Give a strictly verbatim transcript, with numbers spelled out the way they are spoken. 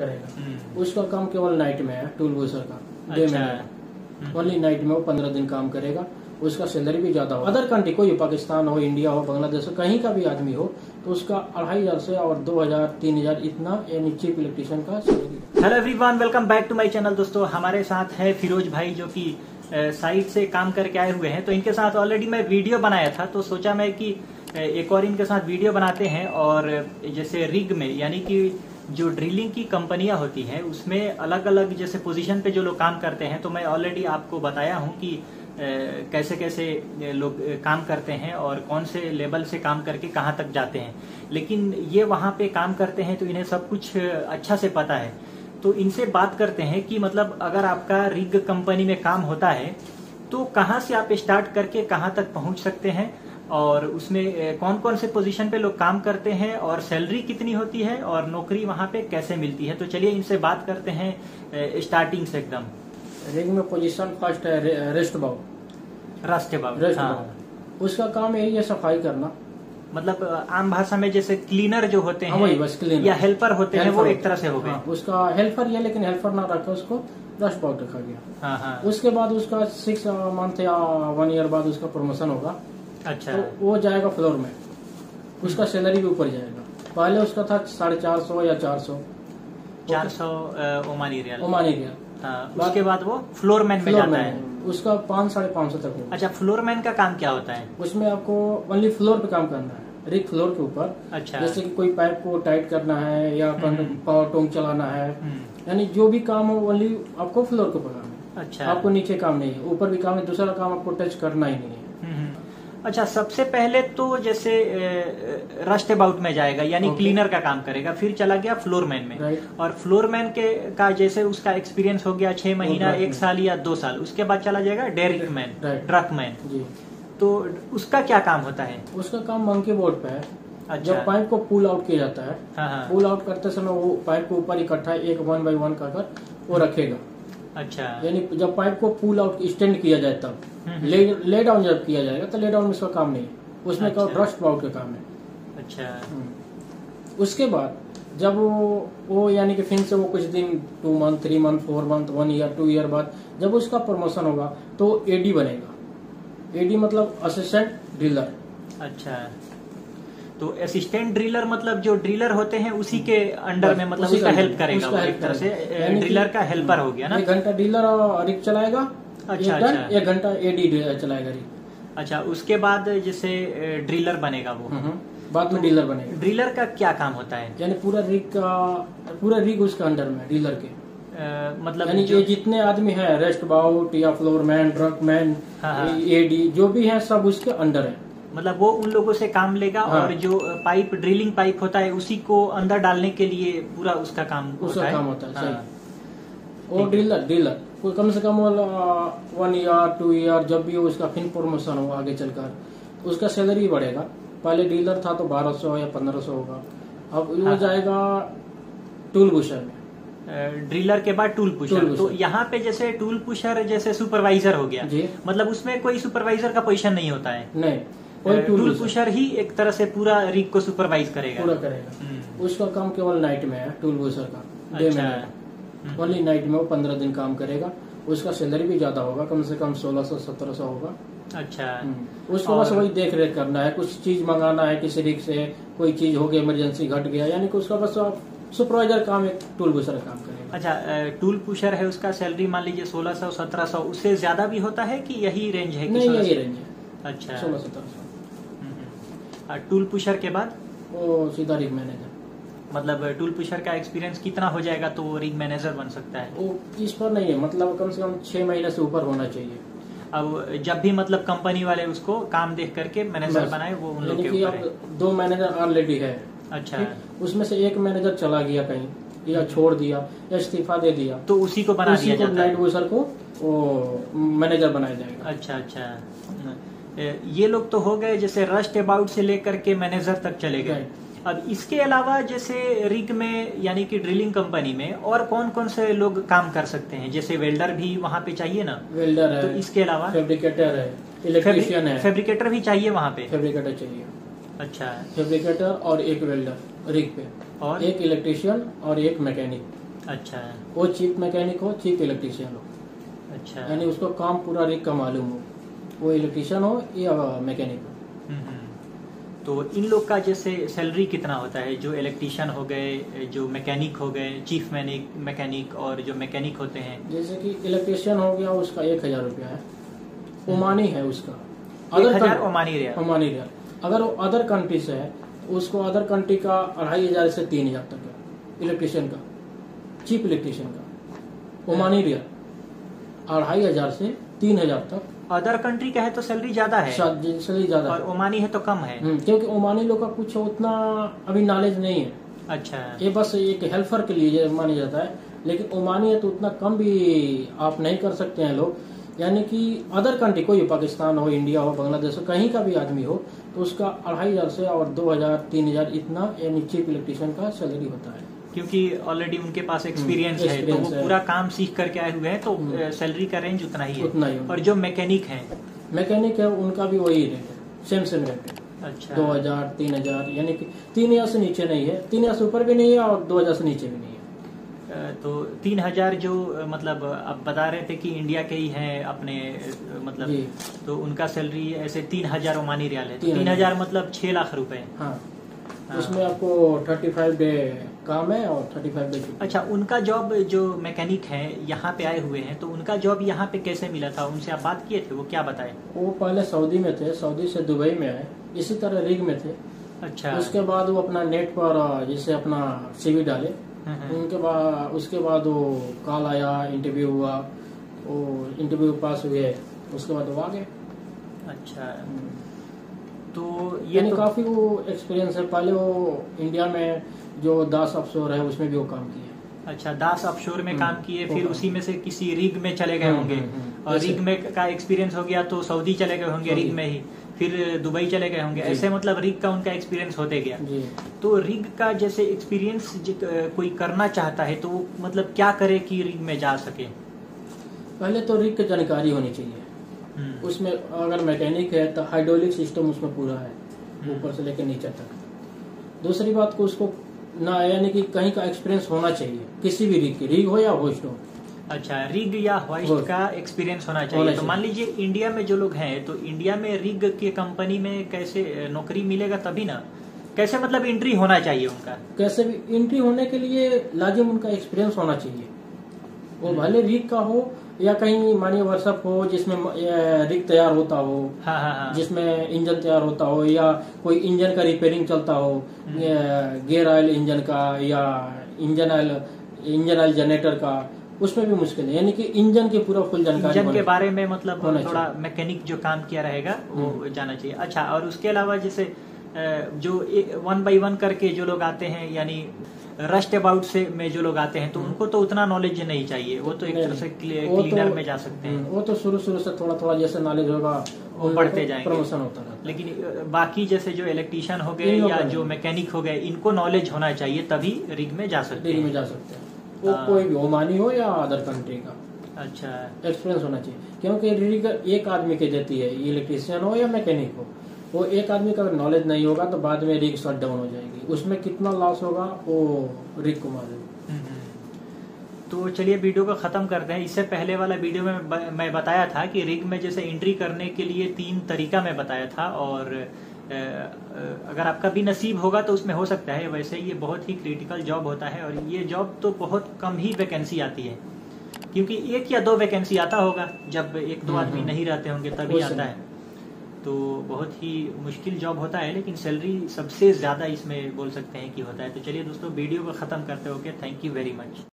करेगा। उसका काम केवल नाइट में है, टूल वॉशर का डे में है, ओनली नाइट में वो पंद्रह दिन काम करेगा, उसका सैलरी भी ज्यादा हो। अदर कंट्री कोई पाकिस्तान हो, इंडिया हो, बांग्लादेश हो, कहीं का भी आदमी हो तो उसका अढ़ाई हजार से और दो हजार तीन हजार इतना यानी चीफ इलेक्ट्रीशियन का salary. Hello everyone, welcome back to my channel. दोस्तों हमारे साथ है फिरोज भाई जो कि साइट से काम करके आए हुए हैं। तो इनके साथ ऑलरेडी मैं वीडियो बनाया था तो सोचा मैं कि एक और इनके साथ वीडियो बनाते हैं। और जैसे रिग में यानी कि जो ड्रिलिंग की कंपनियां होती हैं उसमें अलग अलग जैसे पोजीशन पे जो लोग काम करते हैं तो मैं ऑलरेडी आपको बताया हूं कि कैसे कैसे लोग काम करते हैं और कौन से लेवल से काम करके कहां तक जाते हैं। लेकिन ये वहां पे काम करते हैं तो इन्हें सब कुछ अच्छा से पता है। तो इनसे बात करते हैं कि मतलब अगर आपका रिग कंपनी में काम होता है तो कहाँ से आप स्टार्ट करके कहाँ तक पहुँच सकते हैं और उसमें कौन कौन से पोजीशन पे लोग काम करते हैं और सैलरी कितनी होती है और नौकरी वहाँ पे कैसे मिलती है। तो चलिए इनसे बात करते हैं स्टार्टिंग से एकदम। रिग में पोजीशन फर्स्ट है roustabout, roustabout, roustabout. उसका काम यही है सफाई करना, मतलब आम भाषा में जैसे क्लीनर जो होते हैं वही बस क्लीनर या हेल्पर होते हैं वो एक तरह से हो गए। उसका हेल्पर ही है लेकिन हेल्पर ना रखा, उसको रेस्ट बाव रखा गया। उसके बाद उसका सिक्स मंथ या वन ईयर बाद उसका प्रमोशन होगा। अच्छा, तो वो जाएगा फ्लोर में, उसका सैलरी भी ऊपर जाएगा। पहले उसका था साढ़े चार सौ या चार सौ चार सौ ओमानी रियाल, ओमानी रियाल। उसके बाद वो फ्लोरमैन में जाता है, उसका पाँच साढ़े पाँच सौ तक होगा। अच्छा, फ्लोरमैन का काम क्या होता है? उसमें आपको ओनली फ्लोर पे काम करना है, रिक फ्लोर के ऊपर। अच्छा, जैसे कि कोई पाइप को टाइट करना है या पावर टोंग चलाना है, यानी जो भी काम हो ओनली आपको फ्लोर के ऊपर काम है। अच्छा, आपको नीचे काम नहीं है, ऊपर भी काम है, दूसरा काम आपको टच करना ही नहीं है। अच्छा, सबसे पहले तो जैसे रस्ट अबाउट में जाएगा यानी okay. क्लीनर का काम करेगा, फिर चला गया फ्लोरमैन में। right. और फ्लोरमैन के का जैसे उसका एक्सपीरियंस हो गया छह महीना, एक साल या दो साल। उसके बाद चला जाएगा डेयरी मैन, ट्रक मैन। तो उसका क्या काम होता है? उसका काम मंकी बोर्ड पे है। अच्छा, जब पाइप को पुल आउट किया जाता है, हाँ। पुल आउट करते समय वो पाइप को ऊपर इकट्ठा एक वन बाई वन कर वो रखेगा। अच्छा, यानी जब पाइप को पुल आउट स्टैंड किया जाए तब ले, ले डाउन जब किया जाएगा तो ले डाउन में उसका काम नहीं, उसमें अच्छा। रस्ट बाउट का काम है। अच्छा, उसके बाद जब वो वो यानी कि फिर से वो कुछ दिन two month three month four month one year two year बाद जब उसका प्रमोशन होगा तो एडी बनेगा। एडी मतलब असिस्टेंट ड्रिलर। अच्छा, तो असिस्टेंट ड्रिलर मतलब जो ड्रिलर होते हैं उसी के अंडर में, मतलब उसका हेल्प करेगा, उसका एक तरह से ड्रिलर का हेल्पर हो गया ना। एक घंटा ड्रिलर और रिक चलाएगा। अच्छा, अच्छा, एक घंटा एडी चलाएगा रिक। अच्छा, उसके बाद जैसे ड्रिलर बनेगा, वो बाद में ड्रिलर बनेगा। ड्रिलर का क्या काम होता है? यानी पूरा रिक का पूरा रिक उसके अंडर में ड्रिलर के, मतलब ये जितने आदमी है रेस्ट बाउट या फ्लोरमैन, ट्रकमैन, एडी जो भी है सब उसके अंडर है। मतलब वो उन लोगों से काम लेगा। हाँ। और जो पाइप ड्रिलिंग पाइप होता है उसी को अंदर डालने के लिए पूरा उसका काम उसका होता काम है। होता है। हाँ। वो ड्रिलर ड्रिलर कोई कम से कम वन ईयर टू ईयर जब भी उसका फिन प्रमोशन हो आगे चलकर उसका सैलरी बढ़ेगा। पहले ड्रिलर था तो बारह सौ या पंद्रह सौ होगा, अब वो हाँ। जाएगा टूल बुशर में। ड्रिलर के बाद टूल पुशर, टूल तो यहाँ पे जैसे टूल पुशर जैसे सुपरवाइजर हो गया, मतलब उसमें कोई सुपरवाइजर का पोजिशन नहीं होता है। नहीं, टूल पुशर ही एक तरह से पूरा रिक को सुपरवाइज करेगा, पूरा करेगा। उसका काम केवल नाइट में है, टूल पुशर का डे में है, ओनली नाइट में। वो पंद्रह दिन काम करेगा, उसका सैलरी भी ज्यादा होगा, कम से कम सोलह सौ सत्रह सौ होगा। अच्छा, उसको बस वही देख रेख करना है, कुछ चीज मंगाना है किसी रिक से, कोई चीज हो गई इमरजेंसी घट गया, यानी कि उसका बस सुपरवाइजर काम एक टूल पुशर काम करेगा। अच्छा, टूल पुशर है, उसका सैलरी मान लीजिए सोलह सौ सत्रह सौ, उससे ज्यादा भी होता है कि यही रेंज है? नहीं, यही रेंज है। अच्छा, सोलह सत्रह सौ। टूल पुशर के बाद वो सीधा रिग मैनेजर, मतलब टूल पुशर का एक्सपीरियंस कितना हो जाएगा तो वो रिग मैनेजर बन सकता है? वो इस पर नहीं है, मतलब कम से कम छह महीने से ऊपर होना चाहिए। अब जब भी मतलब कंपनी वाले उसको काम देख करके मैनेजर बनाए वो उन लोगों के ऊपर है। दो मैनेजर ऑलरेडी है। अच्छा, उसमें से एक मैनेजर चला गया कहीं या छोड़ दिया या इस्तीफा दे दिया तो उसी को बना दिया जाता है, नाइट पुशर को मैनेजर बनाया जाएगा। अच्छा, अच्छा, ये लोग तो हो गए जैसे रस्ट अबाउट से लेकर के मैनेजर तक चले गए। अब इसके अलावा जैसे रिग में यानी कि ड्रिलिंग कंपनी में और कौन कौन से लोग काम कर सकते हैं? जैसे वेल्डर भी वहाँ पे चाहिए ना, वेल्डर है, तो इसके अलावा फैब्रिकेटर है, इलेक्ट्रीशियन है, फैब्रिकेटर भी चाहिए वहाँ पे, फैब्रिकेटर चाहिए। अच्छा, फैब्रिकेटर और एक वेल्डर रिग पे और एक इलेक्ट्रीशियन और एक मैकेनिक। अच्छा, वो चीफ मैकेनिक हो, चीफ इलेक्ट्रीशियन हो। अच्छा, यानी उसको काम पूरा रिक का मालूम हो, वो इलेक्ट्रीशियन हो या मैकेनिक हो। तो इन लोग का जैसे सैलरी कितना होता है, जो इलेक्ट्रीशियन हो गए, जो मैकेनिक हो गए, चीफ मैकेनिक और जो मैकेनिक होते हैं? जैसे कि इलेक्ट्रीशियन हो गया, उसका एक हजार रुपया है, ओमानी है उसका, एक हजार ओमानी रियाल। ओमानी रियाल अगर वो अदर कंट्री से है, उसको अदर कंट्री का अढ़ाई हजार से तीन हजार तक है इलेक्ट्रीशियन का, चीफ इलेक्ट्रीशियन का ओमानी रियाल अढ़ाई हजार से तीन हजार तक। अदर कंट्री का है तो सैलरी ज्यादा है, सैलरी ज्यादा, और ओमानी है तो कम है, क्योंकि ओमानी लोग का कुछ उतना अभी नॉलेज नहीं है। अच्छा, ये बस एक हेल्पर के लिए माना जाता है, लेकिन ओमानी है तो उतना कम भी आप नहीं कर सकते हैं लोग। यानी कि अदर कंट्री कोई, पाकिस्तान हो, इंडिया हो, बांग्लादेश हो, कहीं का भी आदमी हो, तो उसका अढ़ाई हजार से और दो हजार तीन हजार इतना यानी चीफ इलेक्ट्रीशियन का सैलरी होता है, क्योंकि ऑलरेडी उनके पास एक्सपीरियंस है, तो वो पूरा काम सीख करके आए हुए हैं, तो सैलरी का रेंज उतना ही है, उतना ही। और जो मैकेनिक हैं, मैकेनिक है उनका भी वही रेट है, सेम सेम रेट है। अच्छा, दो हजार तीन हजार यानी कि तीन हजार से नीचे नहीं है, तीन हजार से ऊपर भी नहीं है और दो हजार से नीचे भी नहीं है। तो तीन हजार जो मतलब आप बता रहे थे कि इंडिया के ही हैं अपने, मतलब तो उनका सैलरी ऐसे तीन हजार ओमानी रियाल है, तीन हजार मतलब छह लाख रूपये। उसमें आपको थर्टी फाइव डे काम है और पैंतीस दिन। अच्छा, उनका जॉब जो मैकेनिक है यहाँ पे आए हुए हैं, तो उनका जॉब यहाँ पे कैसे मिला था, उनसे आप बात किए थे, वो क्या बताए? वो पहले सऊदी में थे, सऊदी से दुबई में आए, इसी तरह रिग में थे। अच्छा, उसके बाद वो अपना नेट पर जैसे अपना सीवी डाले, उनके बाद उसके बाद वो कॉल आया, इंटरव्यू हुआ, वो इंटरव्यू पास हुए, उसके बाद वो आ गए। अच्छा, तो ये तो... काफी वो एक्सपीरियंस है, पहले वो इंडिया में जो दास ऑफशोर है उसमें भी वो काम किए। अच्छा, दास ऑफशोर में काम किए, फिर उसी में से किसी रिग में चले गए होंगे, और रिग में का एक्सपीरियंस हो गया तो सऊदी चले गए होंगे रिग में ही, फिर दुबई चले गए होंगे, ऐसे मतलब रिग का उनका एक्सपीरियंस होते गया। तो रिग का जैसे एक्सपीरियंस कोई करना चाहता है, तो मतलब क्या करे कि रिग में जा सके? पहले तो रिग की जानकारी होनी चाहिए, उसमें अगर मैकेनिक है तो हाइड्रोलिक सिस्टम उसमें पूरा है, ऊपर से लेकर नीचे तक। दूसरी बात को उसको ना, यानी कि कहीं का एक्सपीरियंस होना चाहिए, किसी भी रिग की, रिग हो या होस्ट हो। अच्छा, रिग या होस्ट का एक्सपीरियंस होना चाहिए। होना तो मान लीजिए इंडिया में जो लोग हैं, तो इंडिया में रिग की कंपनी में कैसे नौकरी मिलेगा, तभी ना, कैसे मतलब एंट्री होना चाहिए उनका? कैसे भी एंट्री होने के लिए लाजिम उनका एक्सपीरियंस होना चाहिए, वो भले रिग का हो या कहीं मानिए वर्कशॉप हो जिसमें रिग तैयार होता हो। हाँ हाँ हाँ। जिसमें इंजन तैयार होता हो या कोई इंजन का रिपेयरिंग चलता हो, गियर ऑयल इंजन का या engine oil engine oil generator का, उसमें भी मुश्किल है। यानी कि इंजन की पूरा फुल जानकारी, इंजन के बारे में मतलब थोड़ा मैकेनिक जो काम किया रहेगा वो जाना चाहिए। अच्छा, और उसके अलावा जैसे जो वन बाई वन करके जो लोग आते हैं, यानी रस्ट अबाउट से में जो लोग आते हैं, तो उनको तो उतना नॉलेज नहीं चाहिए, वो तो एक तरह से क्लीनर तो, में जा सकते हैं, वो तो शुरू शुरू से थोड़ा थोड़ा जैसे नॉलेज होगा वो बढ़ते जाएंगे, प्रमोशन होता है। लेकिन बाकी जैसे जो इलेक्ट्रीशियन हो गए या जो मैकेनिक हो गए, इनको नॉलेज होना चाहिए, तभी रिग में जा सकते हैं, में जा सकते हैं वो कोई भी, ओमानी हो या अदर कंट्री का। अच्छा, एक्सपीरियंस होना चाहिए, क्योंकि रिग एक आदमी के देती है, इलेक्ट्रीशियन हो या मैकेनिक हो, वो एक आदमी का अगर नॉलेज नहीं होगा तो बाद में रिग शॉट डाउन हो जाएगी, उसमें कितना लॉस होगा वो रिग को मालूम। तो चलिए वीडियो को खत्म करते हैं। इससे पहले वाला वीडियो में मैं बताया था कि रिग में जैसे एंट्री करने के लिए तीन तरीका मैं बताया था, और अगर आपका भी नसीब होगा तो उसमें हो सकता है। वैसे ये बहुत ही क्रिटिकल जॉब होता है, और ये जॉब तो बहुत कम ही वैकेंसी आती है, क्योंकि एक या दो वैकेंसी आता होगा, जब एक दो आदमी नहीं रहते होंगे तभी आता है। तो बहुत ही मुश्किल जॉब होता है, लेकिन सैलरी सबसे ज़्यादा इसमें बोल सकते हैं कि होता है। तो चलिए दोस्तों, वीडियो को ख़त्म करते। Okay, thank you very much.